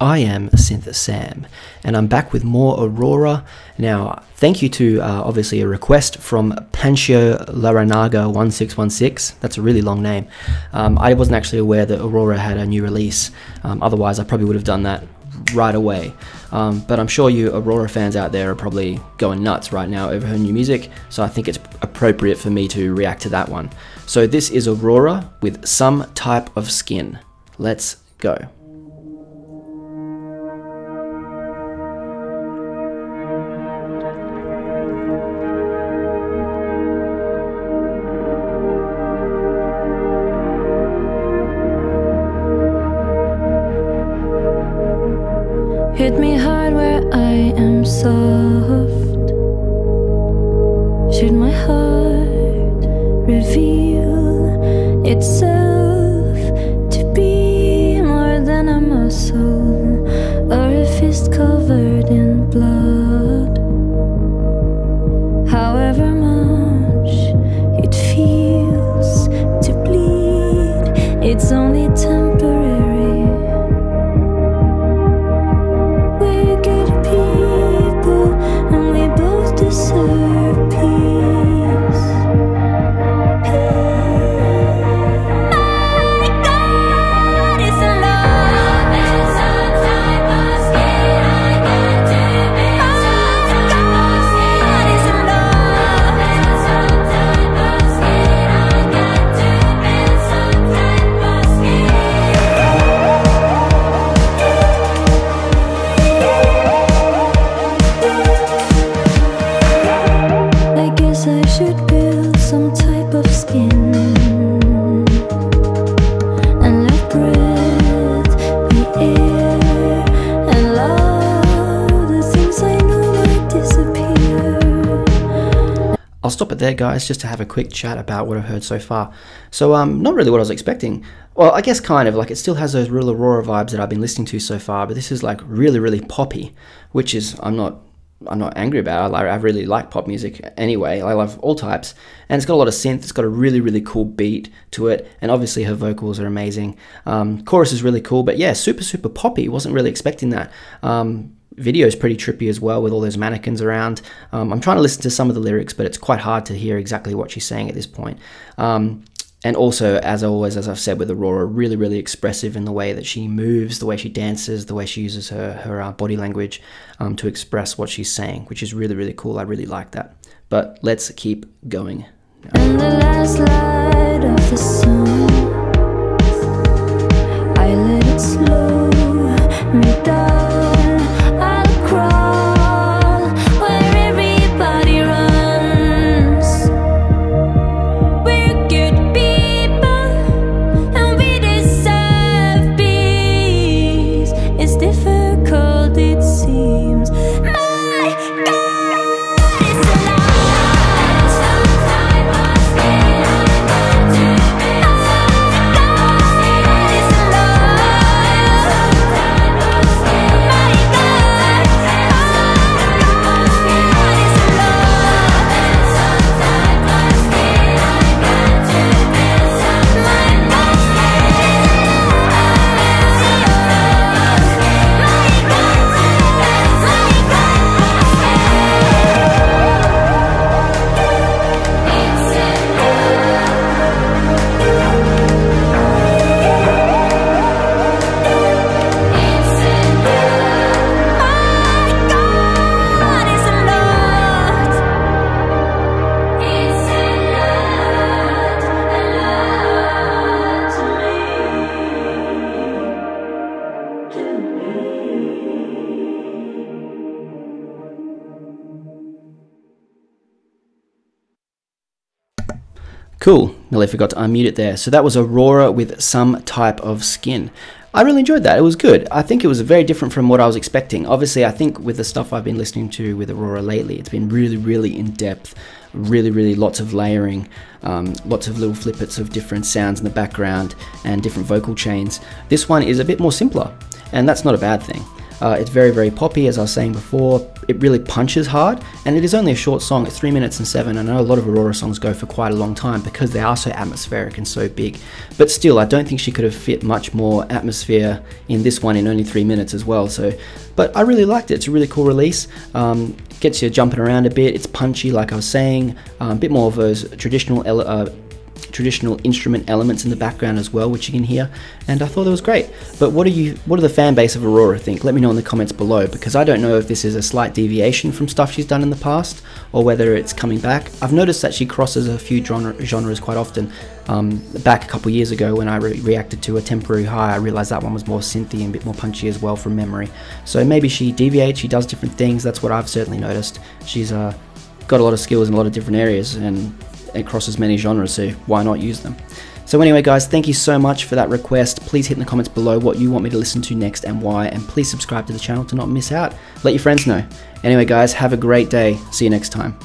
I am Synth Sam, and I'm back with more Aurora. Now, thank you to obviously a request from Pancho Laranaga 1616. That's a really long name. I wasn't actually aware that Aurora had a new release. Otherwise, I probably would have done that right away. But I'm sure you Aurora fans out there are probably going nuts right now over her new music, so I think it's appropriate for me to react to that one. So this is Aurora with Some Type of Skin. Let's go. Hit me hard where I am soft. Should my heart reveal itself to be more than a muscle or a fist covered in blood? However much it feels to bleed, it's only temporary. I'll stop it there, guys, just to have a quick chat about what I've heard so far. So, not really what I was expecting. Well, I guess kind of, like, it still has those real Aurora vibes that I've been listening to so far, but this is, like, really, really poppy, which is, I'm not angry about it. I really like pop music anyway. I love all types, and it's got a lot of synth. It's got a really, really cool beat to it, and obviously her vocals are amazing. Chorus is really cool, but yeah, super, super poppy. Wasn't really expecting that. Video is pretty trippy as well, with all those mannequins around. I'm trying to listen to some of the lyrics, but it's quite hard to hear exactly what she's saying at this point. And also, as always, as I've said with Aurora, really, really expressive in the way that she moves, the way she dances, the way she uses her body language to express what she's saying, which is really, really cool. I really like that. But let's keep going. And the last light of the sun, I let it slow me down. Cool, nearly forgot to unmute it there. So that was Aurora with Some Type of Skin. I really enjoyed that, it was good. I think it was very different from what I was expecting. Obviously, I think with the stuff I've been listening to with Aurora lately, it's been really, really in-depth, really, really lots of layering, lots of little flippets of different sounds in the background and different vocal chains. This one is a bit more simpler, and that's not a bad thing. It's very, very poppy, as I was saying before, it really punches hard, and it is only a short song. It's 3 minutes and 7. I know a lot of Aurora songs go for quite a long time because they are so atmospheric and so big, but still I don't think she could have fit much more atmosphere in this one in only 3 minutes as well. So, but I really liked it. It's a really cool release. Gets you jumping around a bit. It's punchy, like I was saying, a bit more of those traditional instrument elements in the background as well, which you can hear, and I thought that was great. But what do the fan base of Aurora think? Let me know in the comments below, because I don't know if this is a slight deviation from stuff she's done in the past or whether it's coming back. I've noticed that she crosses a few genres quite often. Back a couple years ago when I reacted to A Temporary High, I realized that one was more synthy and a bit more punchy as well from memory. So maybe she deviates, she does different things. That's what I've certainly noticed. She's got a lot of skills in a lot of different areas, and it crosses many genres, so why not use them? So anyway guys, thank you so much for that request. Please hit in the comments below what you want me to listen to next and why, and please subscribe to the channel to not miss out. Let your friends know. Anyway guys, have a great day. See you next time.